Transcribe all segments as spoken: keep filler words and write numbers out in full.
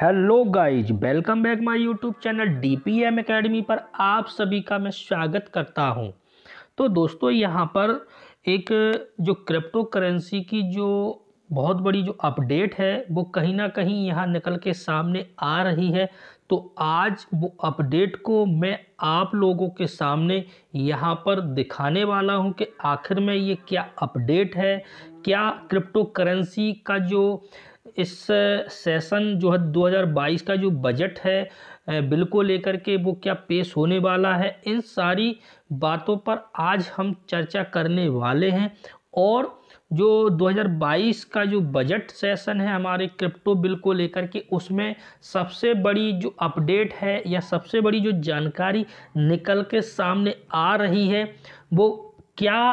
Hello guys, welcome back my YouTube channel DPM academy पर आप सभी का मैं स्वागत करता हूं। तो दोस्तों, यहां पर एक जो क्रिप्टो करेंसी की जो बहुत बड़ी जो अपडेट है वो कहीं ना कहीं यहां निकल के सामने आ रही है। तो आज वो अपडेट को मैं आप लोगों के सामने यहां पर दिखाने वाला हूं कि आखिर में ये क्या अपडेट है, क्या क्रिप्टो करेंसी का जो इस सेशन जो है दो हज़ार बाईस का जो बजट है बिल को लेकर के वो क्या पेश होने वाला है, इन सारी बातों पर आज हम चर्चा करने वाले हैं। और जो दो हज़ार बाईस का जो बजट सेशन है हमारे क्रिप्टो बिल को लेकर के, उसमें सबसे बड़ी जो अपडेट है या सबसे बड़ी जो जानकारी निकल के सामने आ रही है वो क्या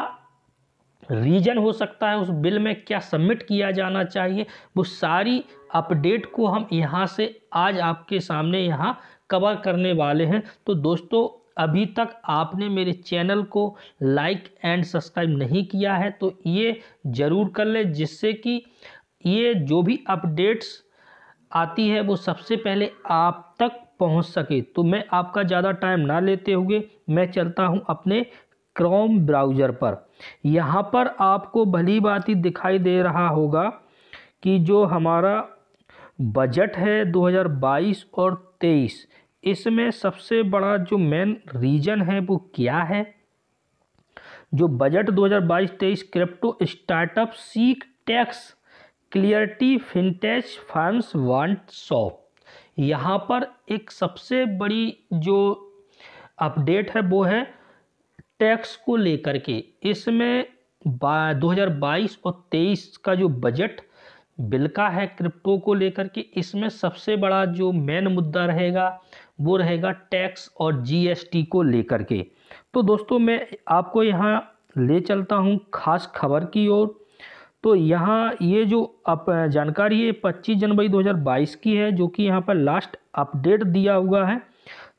रीजन हो सकता है, उस बिल में क्या सबमिट किया जाना चाहिए, वो सारी अपडेट को हम यहाँ से आज आपके सामने यहाँ कवर करने वाले हैं। तो दोस्तों, अभी तक आपने मेरे चैनल को लाइक एंड सब्सक्राइब नहीं किया है तो ये ज़रूर कर लें, जिससे कि ये जो भी अपडेट्स आती है वो सबसे पहले आप तक पहुँच सके। तो मैं आपका ज़्यादा टाइम ना लेते हुए मैं चलता हूँ अपने क्रोम ब्राउज़र पर। यहाँ पर आपको भली भांति दिखाई दे रहा होगा कि जो हमारा बजट है दो हज़ार बाईस और तेईस, इसमें सबसे बड़ा जो मेन रीजन है वो क्या है। जो बजट दो हज़ार बाईस तेईस crypto startup seek tax clarity fintech firms want soft, यहाँ पर एक सबसे बड़ी जो अपडेट है वो है टैक्स को लेकर के। इसमें दो हज़ार बाईस और तेईस का जो बजट बिल का है क्रिप्टो को लेकर के, इसमें सबसे बड़ा जो मेन मुद्दा रहेगा वो रहेगा टैक्स और जीएसटी को लेकर के। तो दोस्तों, मैं आपको यहाँ ले चलता हूँ खास खबर की ओर। तो यहाँ ये जो अप जानकारी है पच्चीस जनवरी दो हज़ार बाईस की है, जो कि यहाँ पर लास्ट अपडेट दिया हुआ है।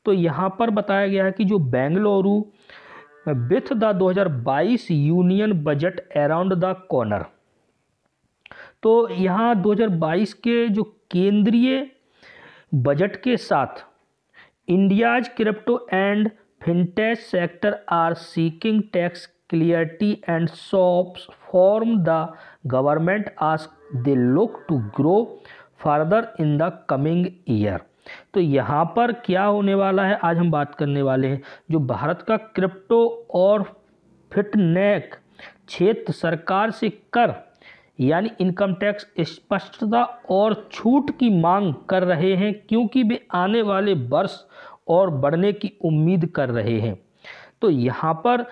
तो यहाँ पर बताया गया है कि जो बेंगलुरु विथ द दो हज़ार बाईस union budget around the corner, तो यहाँ दो हज़ार बाईस के जो केंद्रीय बजट के साथ India's crypto and fintech sector are seeking tax clarity and soft form the government as they look to grow further in the coming year. तो यहाँ पर क्या होने वाला है आज हम बात करने वाले हैं। जो भारत का क्रिप्टो और फिनटेक क्षेत्र सरकार से कर यानी इनकम टैक्स स्पष्टता और छूट की मांग कर रहे हैं, क्योंकि वे आने वाले वर्ष और बढ़ने की उम्मीद कर रहे हैं। तो यहाँ पर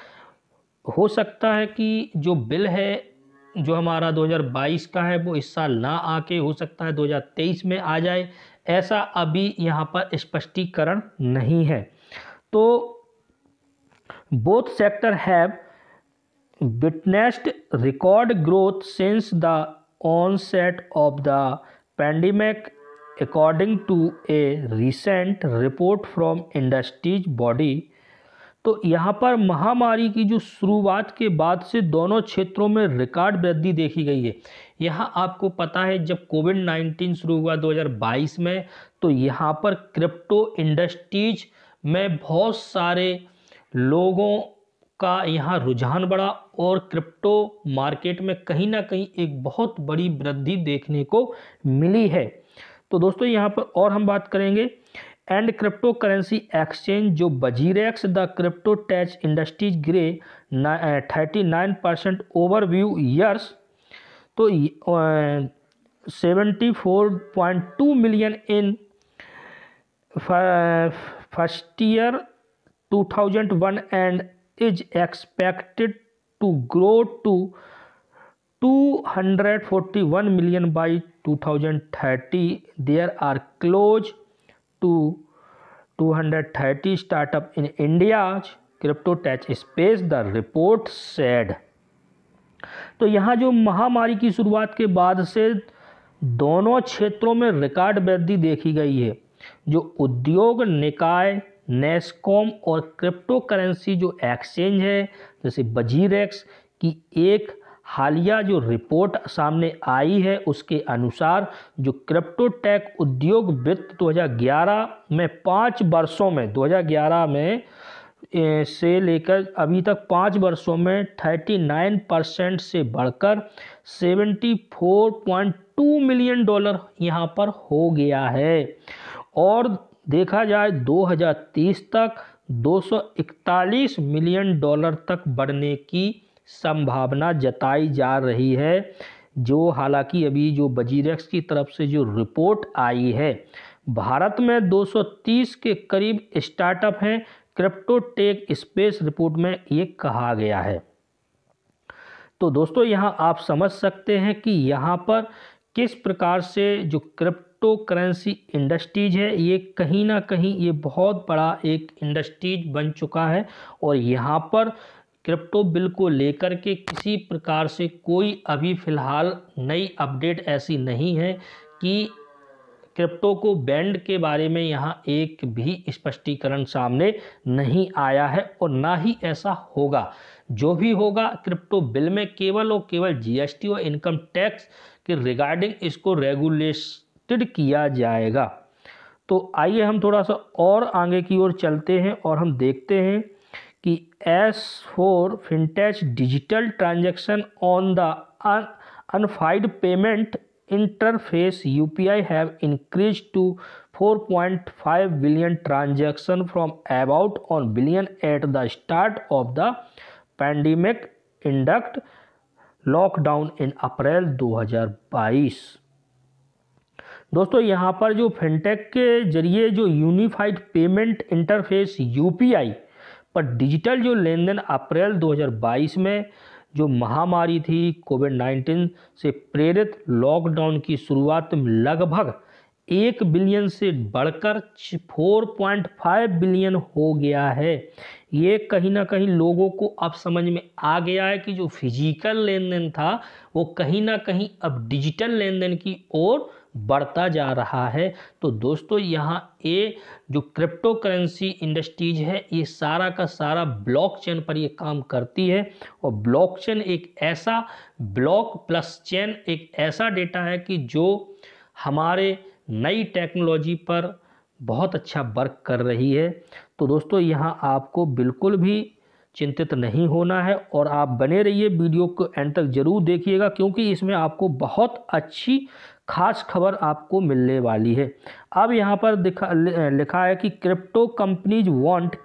हो सकता है कि जो बिल है जो हमारा दो हज़ार बाईस का है वो इस साल ना आके हो सकता है दो हज़ार तेईस में आ जाए, ऐसा अभी यहाँ पर स्पष्टीकरण नहीं है। तो both sector have witnessed record growth since the onset of the pandemic according to a recent report from industries body. तो यहाँ पर महामारी की जो शुरुआत के बाद से दोनों क्षेत्रों में रिकॉर्ड वृद्धि देखी गई है। यहाँ आपको पता है जब कोविड नाइन्टीन शुरू हुआ दो हज़ार बाईस में, तो यहाँ पर क्रिप्टो इंडस्ट्रीज में बहुत सारे लोगों का यहाँ रुझान बढ़ा और क्रिप्टो मार्केट में कहीं ना कहीं एक बहुत बड़ी वृद्धि देखने को मिली है। तो दोस्तों, यहाँ पर और हम बात करेंगे एंड क्रिप्टो करेंसी एक्सचेंज जो WazirX the crypto tech industries grew thirty nine percent over few years, तो seventy four point two million in first year two thousand one and is expected to grow to two hundred forty one million by two thousand thirty. There are close to two hundred thirty startup in India's crypto tech space, the report said। तो यहाँ जो महामारी की शुरुआत के बाद से दोनों क्षेत्रों में रिकॉर्ड वृद्धि देखी गई है। जो उद्योग निकाय नेस्कॉम और क्रिप्टो करेंसी जो एक्सचेंज है जैसे वजीरेक्स की एक हालिया जो रिपोर्ट सामने आई है उसके अनुसार जो क्रिप्टो टेक उद्योग वित्त दो हज़ार ग्यारह में पाँच वर्षों में दो हज़ार ग्यारह में से लेकर अभी तक पाँच वर्षों में उनतालीस परसेंट से बढ़कर चौहत्तर पॉइंट दो मिलियन डॉलर यहाँ पर हो गया है। और देखा जाए दो हज़ार तीस तक दो सौ इकतालीस मिलियन डॉलर तक बढ़ने की संभावना जताई जा रही है। जो हालांकि अभी जो वज़ीरएक्स की तरफ से जो रिपोर्ट आई है, भारत में दो सौ तीस के करीब स्टार्टअप हैं, क्रिप्टो टेक स्पेस रिपोर्ट में ये कहा गया है। तो दोस्तों यहाँ आप समझ सकते हैं कि यहाँ पर किस प्रकार से जो क्रिप्टो करेंसी इंडस्ट्रीज है ये कहीं ना कहीं ये बहुत बड़ा एक इंडस्ट्रीज बन चुका है और यहाँ पर क्रिप्टो बिल को लेकर के किसी प्रकार से कोई अभी फ़िलहाल नई अपडेट ऐसी नहीं है कि क्रिप्टो को बैंड के बारे में यहाँ एक भी स्पष्टीकरण सामने नहीं आया है और ना ही ऐसा होगा। जो भी होगा क्रिप्टो बिल में केवल और केवल जीएसटी और इनकम टैक्स के रिगार्डिंग इसको रेगुलेटेड किया जाएगा। तो आइए हम थोड़ा सा और आगे की ओर चलते हैं और हम देखते हैं कि as for fintech digital transaction on the unified payment interface U P I have increased to four point five billion transaction from about one billion at the start of the pandemic induced lockdown in April दो हज़ार बाईस। दोस्तों यहाँ पर जो fintech के जरिए जो unified payment interface U P I पर डिजिटल जो लेन देन अप्रैल दो हज़ार बाईस में जो महामारी थी कोविड नाइन्टीन से प्रेरित लॉकडाउन की शुरुआत में लगभग एक बिलियन से बढ़कर चार पॉइंट पाँच बिलियन हो गया है। ये कहीं ना कहीं लोगों को अब समझ में आ गया है कि जो फिजिकल लेन देन था वो कहीं ना कहीं अब डिजिटल लेन देन की ओर बढ़ता जा रहा है। तो दोस्तों यहाँ ये जो क्रिप्टो करेंसी इंडस्ट्रीज है ये सारा का सारा ब्लॉकचेन पर ये काम करती है और ब्लॉकचेन एक ऐसा ब्लॉक प्लस चेन एक ऐसा डेटा है कि जो हमारे नई टेक्नोलॉजी पर बहुत अच्छा वर्क कर रही है। तो दोस्तों यहाँ आपको बिल्कुल भी चिंतित नहीं होना है और आप बने रहिए, वीडियो को एंड तक ज़रूर देखिएगा क्योंकि इसमें आपको बहुत अच्छी खास खबर आपको मिलने वाली है। अब यहाँ पर दिखा लिखा है कि crypto companies want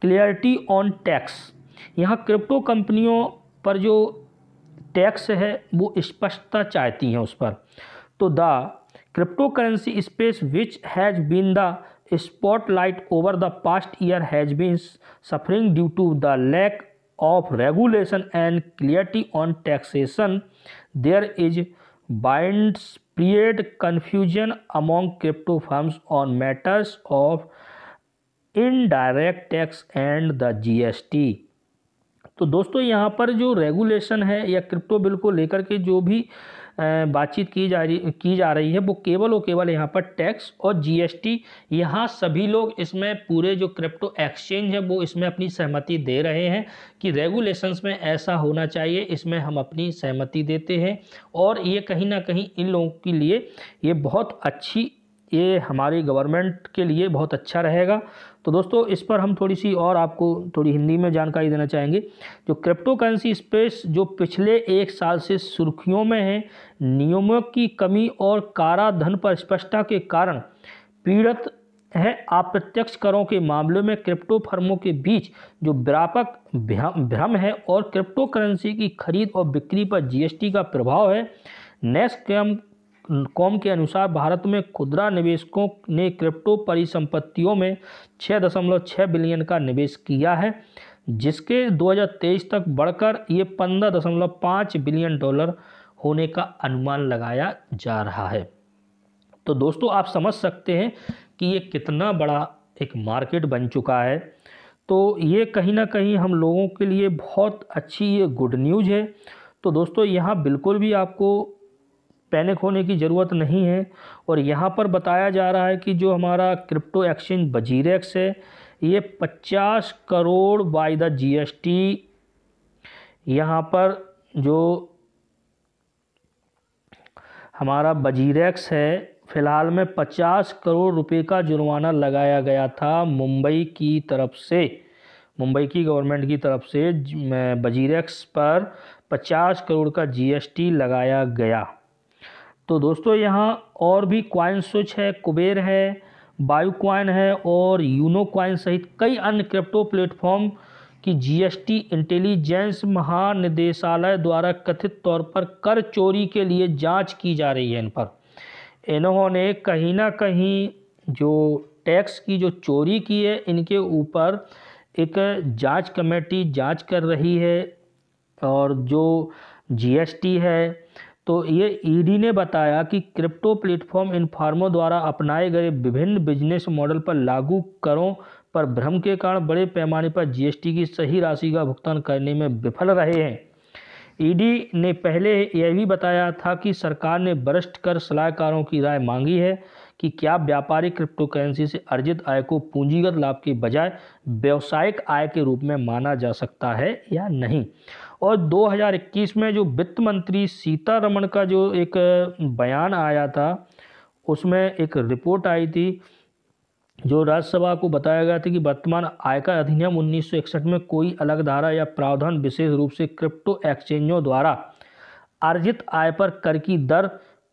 clarity on tax. यहाँ क्रिप्टो कंपनियों पर जो टैक्स है वो स्पष्टता चाहती हैं उस पर। तो the crypto currency space which has been the spotlight over the past year has been suffering due to the lack of regulation and clarity on taxation. There is widespread confusion among crypto firms on matters of indirect tax and the G S T. तो दोस्तों यहाँ पर जो regulation है या crypto bill को लेकर के जो भी बातचीत की जा रही की जा रही है वो केवल और केवल यहाँ पर टैक्स और जीएसटी, यहाँ सभी लोग इसमें पूरे जो क्रिप्टो एक्सचेंज है वो इसमें अपनी सहमति दे रहे हैं कि रेगुलेशंस में ऐसा होना चाहिए, इसमें हम अपनी सहमति देते हैं। और ये कहीं ना कहीं इन लोगों के लिए ये बहुत अच्छी, ये हमारी गवर्नमेंट के लिए बहुत अच्छा रहेगा। तो दोस्तों इस पर हम थोड़ी सी और आपको थोड़ी हिंदी में जानकारी देना चाहेंगे। जो क्रिप्टो करेंसी स्पेस जो पिछले एक साल से सुर्खियों में है, नियमों की कमी और कराधान पर स्पष्टता के कारण पीड़ित है। अप्रत्यक्ष करों के मामलों में क्रिप्टो फर्मों के बीच जो व्यापक भ्रम है और क्रिप्टो करेंसी की खरीद और बिक्री पर जीएसटी का प्रभाव है। नेस्कॉम कॉम के अनुसार भारत में खुदरा निवेशकों ने क्रिप्टो परिसंपत्तियों में छह दशमलव छह बिलियन का निवेश किया है, जिसके दो हज़ार तेईस तक बढ़कर ये पंद्रह दशमलव पाँच बिलियन डॉलर होने का अनुमान लगाया जा रहा है। तो दोस्तों आप समझ सकते हैं कि ये कितना बड़ा एक मार्केट बन चुका है। तो ये कहीं ना कहीं हम लोगों के लिए बहुत अच्छी ये गुड न्यूज़ है। तो दोस्तों यहाँ बिल्कुल भी आपको पैनिक होने की ज़रूरत नहीं है। और यहाँ पर बताया जा रहा है कि जो हमारा क्रिप्टो एक्सचेंज वज़ीरएक्स है ये पचास करोड़ बाय द जीएसटी यहाँ पर जो हमारा वजीरएक्स है, फ़िलहाल में पचास करोड़ रुपए का जुर्माना लगाया गया था मुंबई की तरफ से, मुंबई की गवर्नमेंट की तरफ से वजीरएक्स पर पचास करोड़ का जीएसटी लगाया गया। तो दोस्तों यहाँ और भी क्वाइन स्विच है, कुबेर है, बायो क्वाइन है और यूनो क्वाइन सहित कई अन्य क्रिप्टो प्लेटफॉर्म कि जीएसटी इंटेलिजेंस महानिदेशालय द्वारा कथित तौर पर कर चोरी के लिए जांच की जा रही है। इन पर इन्होंने कहीं ना कहीं जो टैक्स की जो चोरी की है इनके ऊपर एक जांच कमेटी जांच कर रही है। और जो जीएसटी है तो ये ईडी ने बताया कि क्रिप्टो प्लेटफॉर्म इन फार्मों द्वारा अपनाए गए विभिन्न बिजनेस मॉडल पर लागू करों पर भ्रम के कारण बड़े पैमाने पर जीएसटी की सही राशि का भुगतान करने में विफल रहे हैं। ईडी ने पहले यह भी बताया था कि सरकार ने वरिष्ठ कर सलाहकारों की राय मांगी है कि क्या व्यापारिक क्रिप्टो करेंसी से अर्जित आय को पूंजीगत लाभ के बजाय व्यावसायिक आय के रूप में माना जा सकता है या नहीं। और दो हज़ार इक्कीस में जो वित्त मंत्री सीतारमण का जो एक बयान आया था, उसमें एक रिपोर्ट आई थी जो राज्यसभा को बताया गया था कि वर्तमान आयकर अधिनियम उन्नीस सौ इकसठ में कोई अलग धारा या प्रावधान विशेष रूप से क्रिप्टो एक्सचेंजों द्वारा अर्जित आय पर कर की दर,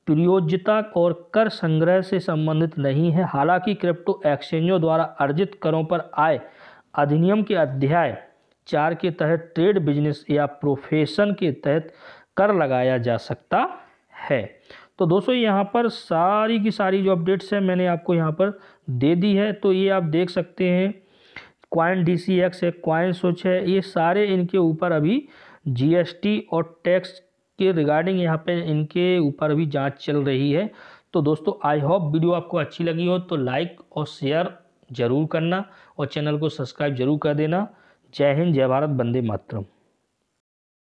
प्रयोज्यता और कर संग्रह से संबंधित नहीं है। हालांकि क्रिप्टो एक्सचेंजों द्वारा अर्जित करों पर आय अधिनियम के अध्याय चार के तहत ट्रेड, बिजनेस या प्रोफेशन के तहत कर लगाया जा सकता है। तो दोस्तों यहाँ पर सारी की सारी जो अपडेट्स है मैंने आपको यहाँ पर दे दी है। तो ये आप देख सकते हैं क्वाइन डी सी एक्स है, क्वाइन स्विच है, ये सारे इनके ऊपर अभी जीएसटी और टैक्स के रिगार्डिंग यहाँ पे इनके ऊपर अभी जांच चल रही है। तो दोस्तों आई होप वीडियो आपको अच्छी लगी हो तो लाइक और शेयर ज़रूर करना और चैनल को सब्सक्राइब जरूर कर देना। जय हिंद, जय भारत, वंदे मातरम।